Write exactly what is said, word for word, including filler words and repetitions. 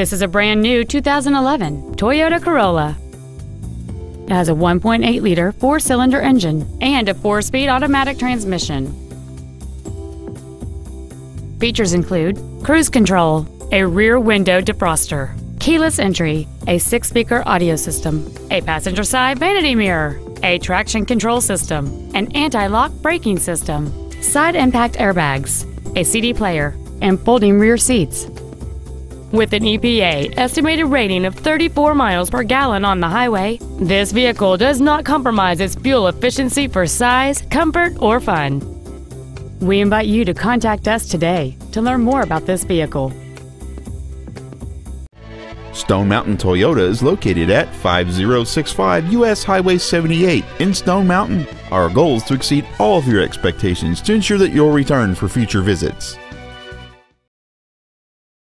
This is a brand new two thousand eleven Toyota Corolla. It has a one point eight liter four-cylinder engine and a four-speed automatic transmission. Features include cruise control, a rear window defroster, keyless entry, a six-speaker audio system, a passenger side vanity mirror, a traction control system, an anti-lock braking system, side impact airbags, a C D player, and folding rear seats. With an E P A estimated rating of thirty-four miles per gallon on the highway, this vehicle does not compromise its fuel efficiency for size, comfort, or fun. We invite you to contact us today to learn more about this vehicle. Stone Mountain Toyota is located at five oh six five U S Highway seventy-eight in Stone Mountain. Our goal is to exceed all of your expectations to ensure that you'll return for future visits.